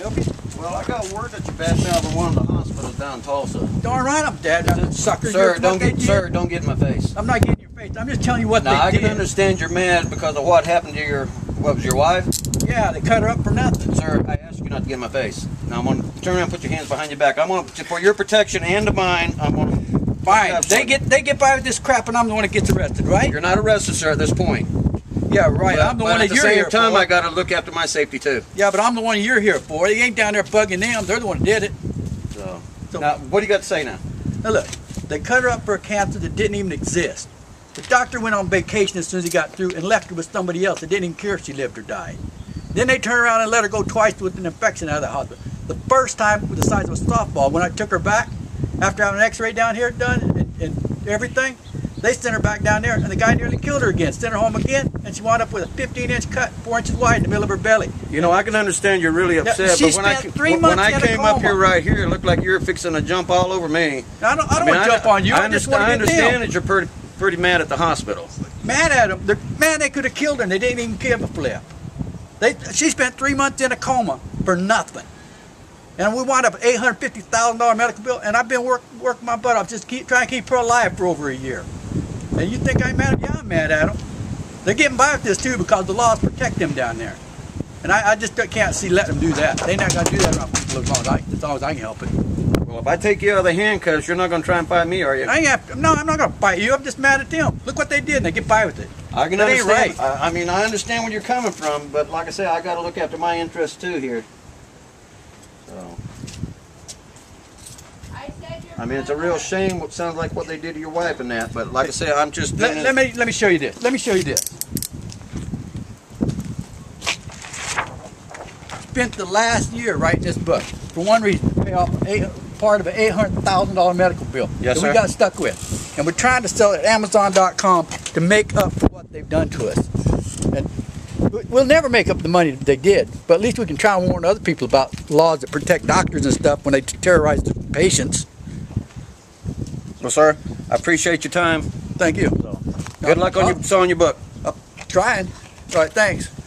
help you? Well, I got word that you badmouthed one of the hospitals down in Tulsa. Darn right I'm dead, sucker. Sir, don't get in my face. I'm not getting in your face. I'm just telling you what they did. Now, I can understand you're mad because of what happened to your, what was your wife? Yeah, they cut her up for nothing. Sir, I asked you not to get in my face. Now, I'm going to turn around and put your hands behind your back. I'm going to, for your protection and to mine, I'm going to... Fine. They get by with this crap and I'm the one that gets arrested, right? You're not arrested, sir, at this point. Yeah, right. But, I'm the one that you're here for. At the same time, I got to look after my safety, too. Yeah, but I'm the one you're here for. You ain't down there bugging them. They're the one that did it. So now, what do you got to say now? Now, look. They cut her up for a cancer that didn't even exist. The doctor went on vacation as soon as he got through and left her with somebody else that didn't even care if she lived or died. Then they turned around and let her go twice with an infection out of the hospital. The first time with the size of a softball. When I took her back, after having an x-ray down here done and everything, they sent her back down there, and the guy nearly killed her again, sent her home again, and she wound up with a 15-inch cut, 4 inches wide in the middle of her belly. You know, I can understand you're really upset, now, but when I came up here right here, it looked like you were fixing to jump all over me. Now, I don't want to jump on you. I just want to I understand that you're pretty mad at the hospital. Mad at them. They're mad they could have killed her, and they didn't even give a flip. She spent 3 months in a coma for nothing. And we wound up with $850,000 medical bill, and I've been working my butt off just trying to keep her alive for over a year. And you think I'm mad at them? Yeah, I'm mad at them. They're getting by with this, too, because the laws protect them down there. And I just can't see letting them do that. They're not going to do that around people as long as I can help it. Well, if I take you out of the handcuffs, you're not going to try and fight me, are you? No, I'm not going to fight you. I'm just mad at them. Look what they did, and they get by with it. I can understand. Right. I mean, I understand where you're coming from, but like I said, I got to look after my interests, too, here. So, I mean, it's a real shame what sounds like what they did to your wife and that, but like I said, I'm just... Let me show you this. Let me show you this. Spent the last year writing this book for one reason, to pay off part of an $800,000 medical bill that we got stuck with. And we're trying to sell it at Amazon.com to make up for what they've done to us. And we'll never make up the money that they did, but at least we can try and warn other people about laws that protect doctors and stuff when they terrorize the patients. Well, sir, I appreciate your time. Thank you. Good luck on your book. I'm trying. All right, thanks.